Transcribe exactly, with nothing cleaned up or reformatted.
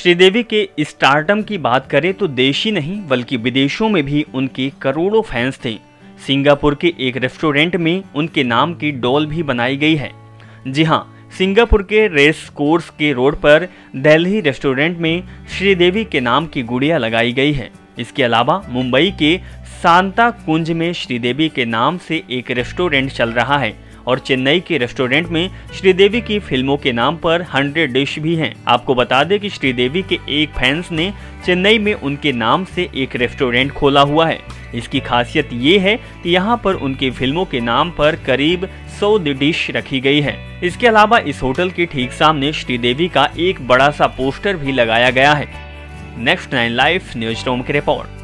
श्रीदेवी के स्टारडम की बात करें तो देश ही नहीं बल्कि विदेशों में भी उनके करोड़ों फैंस थे। सिंगापुर के एक रेस्टोरेंट में उनके नाम की डॉल भी बनाई गई है। जी हां, सिंगापुर के रेस कोर्स के रोड पर दिल्ली रेस्टोरेंट में श्रीदेवी के नाम की गुड़िया लगाई गई है। इसके अलावा मुंबई के सांता कुंज में श्रीदेवी के नाम से एक रेस्टोरेंट चल रहा है और चेन्नई के रेस्टोरेंट में श्रीदेवी की फिल्मों के नाम पर हंड्रेड डिश भी हैं। आपको बता दें कि श्रीदेवी के एक फैंस ने चेन्नई में उनके नाम से एक रेस्टोरेंट खोला हुआ है। इसकी खासियत ये है कि यहाँ पर उनकी फिल्मों के नाम पर करीब सौ डिश रखी गई है। इसके अलावा इस होटल के ठीक सामने श्रीदेवी का एक बड़ा सा पोस्टर भी लगाया गया है। Next nine life news room की रिपोर्ट।